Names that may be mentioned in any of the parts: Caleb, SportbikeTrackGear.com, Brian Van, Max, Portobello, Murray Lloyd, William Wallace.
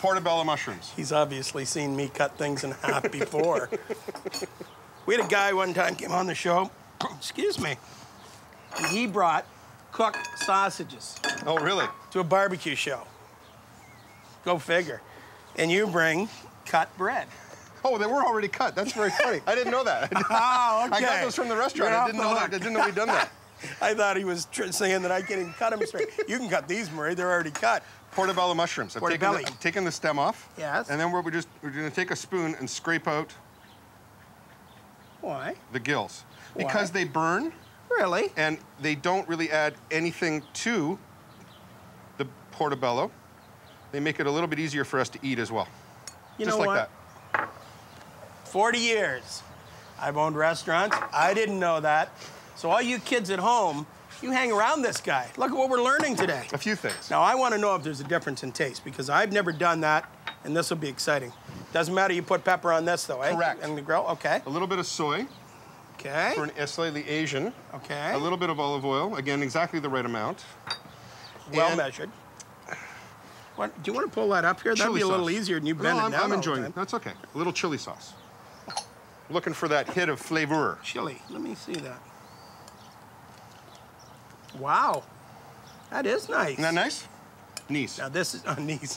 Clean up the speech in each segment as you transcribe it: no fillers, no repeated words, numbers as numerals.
Portobello mushrooms. He's obviously seen me cut things in half before. We had a guy one time came on the show, excuse me, and he brought cooked sausages. Oh, really? To a barbecue show. Go figure. And you bring cut bread. Oh, they were already cut. That's very funny. I didn't know that. Oh, okay. I got those from the restaurant. I didn't know that. I didn't know we'd done that. I thought he was saying that I can't cut them straight. You can cut these, Murray. They're already cut. Portobello mushrooms. I'm taking the stem off. Yes. And then we're going to take a spoon and scrape out. Why? The gills. Why? Because they burn. Really? And they don't really add anything to the portobello. They make it a little bit easier for us to eat as well. You know what? Just like that. 40 years I've owned restaurants. I didn't know that. So all you kids at home, you hang around this guy. Look at what we're learning today. A few things. Now, I want to know if there's a difference in taste, because I've never done that, and this will be exciting. Doesn't matter you put pepper on this, though, eh? Correct. And the grill, okay. A little bit of soy. Okay. For a slightly Asian. Okay. A little bit of olive oil. Again, exactly the right amount. Well measured. What, do you want to pull that up here? That'll be a little easier than you've been down. I'm enjoying it. That's okay. A little chili sauce. Looking for that hit of flavor. Chili. Let me see that. Wow. That is nice. Isn't that nice? Nice. Now this is nice.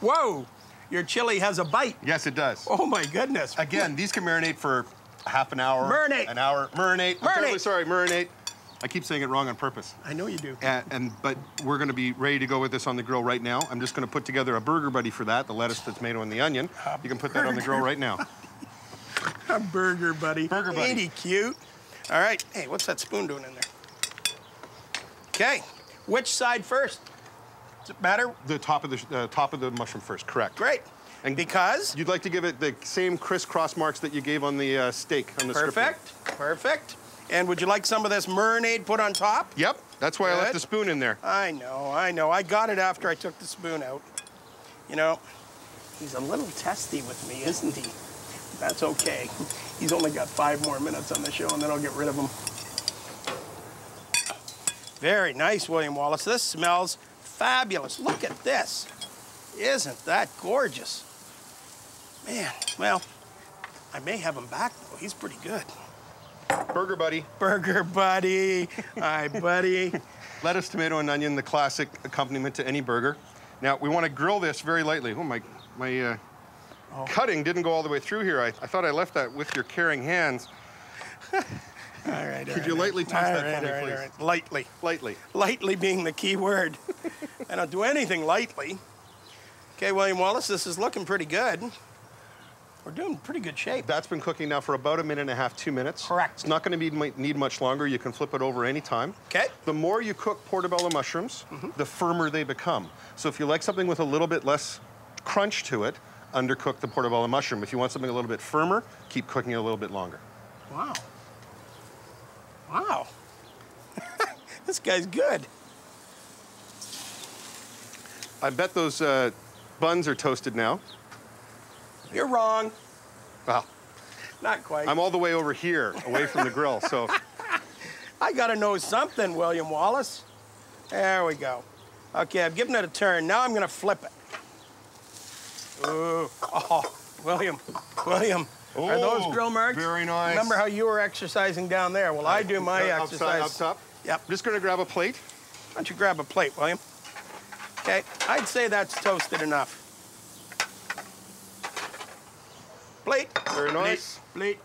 Whoa. Your chili has a bite. Yes, it does. Oh my goodness. Again, these can marinate for half an hour. Marinate. An hour. Marinate. I'm totally sorry, marinate. I keep saying it wrong on purpose. I know you do. But we're going to be ready to go with this on the grill right now. I'm just going to put together a burger buddy for that, the lettuce, the tomato, and the onion. You can put that on the grill right now. A burger buddy. Burger buddy. Ain't he cute? All right. Hey, what's that spoon doing in there? Okay. Which side first? Does it matter? The top of the mushroom first. Correct. Great. And because you'd like to give it the same crisscross marks that you gave on the steak on the strip. Perfect. And would you like some of this marinade put on top? Yep, that's why I left the spoon in there. I know. I got it after I took the spoon out. You know, he's a little testy with me, isn't he? That's okay. He's only got 5 more minutes on the show, and then I'll get rid of him. Very nice, William Wallace. This smells fabulous. Look at this. Isn't that gorgeous? Man, well, I may have him back, though. He's pretty good. Burger buddy. Burger buddy. Hi, buddy. Lettuce, tomato, and onion, the classic accompaniment to any burger. Now, we want to grill this very lightly. Oh, my cutting didn't go all the way through here. I thought I left that with your caring hands. Could you lightly touch that for me, please? Lightly. Lightly. Lightly being the key word. I don't do anything lightly. Okay, William Wallace, this is looking pretty good. We're doing pretty good shape. That's been cooking now for about a minute and a half, 2 minutes. Correct. It's not going to need much longer. You can flip it over any time. Okay. The more you cook portobello mushrooms, the firmer they become. So if you like something with a little bit less crunch to it, undercook the portobello mushroom. If you want something a little bit firmer, keep cooking it a little bit longer. Wow. Wow. This guy's good. I bet those buns are toasted now. You're wrong. Well, not quite. I'm all the way over here, away from the grill, so. I gotta know something, William Wallace. There we go. Okay, I've given it a turn. Now I'm gonna flip it. Ooh. Oh, William. Ooh, are those grill marks? Very nice. Remember how you were exercising down there? Well, I do my exercise. Up top? Yep. I'm just gonna grab a plate. Why don't you grab a plate, William? Okay, I'd say that's toasted enough. Plate. Very nice. Plate.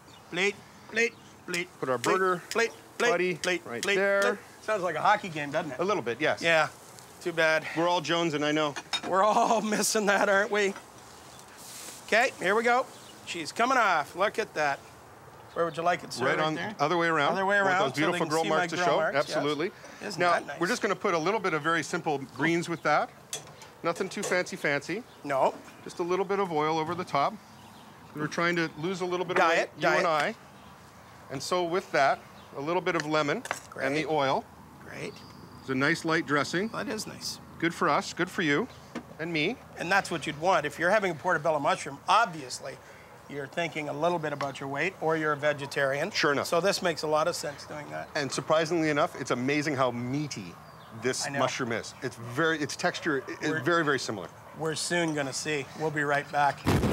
Put our burger. Plate, buddy, right there. Sounds like a hockey game, doesn't it? A little bit, yes. Yeah. Too bad. We're all jonesing, I know. We're all missing that, aren't we? Okay, here we go. She's coming off. Look at that. Where would you like it, sir? Right on the other way around. Other way around. Want those beautiful grill marks to show. Absolutely. Yes. Isn't that nice? Now, we're just going to put a little bit of very simple greens with that. Nothing too fancy. No. Just a little bit of oil over the top. We're trying to lose a little bit of weight, you and I. And so with that, a little bit of lemon and the oil. Great. It's a nice light dressing. That is nice. Good for us, good for you and me. And that's what you'd want. If you're having a portobello mushroom, obviously, you're thinking a little bit about your weight or you're a vegetarian. Sure enough. So this makes a lot of sense doing that. And surprisingly enough, it's amazing how meaty this mushroom is. Its texture is very, very similar. we're soon gonna see. We'll be right back.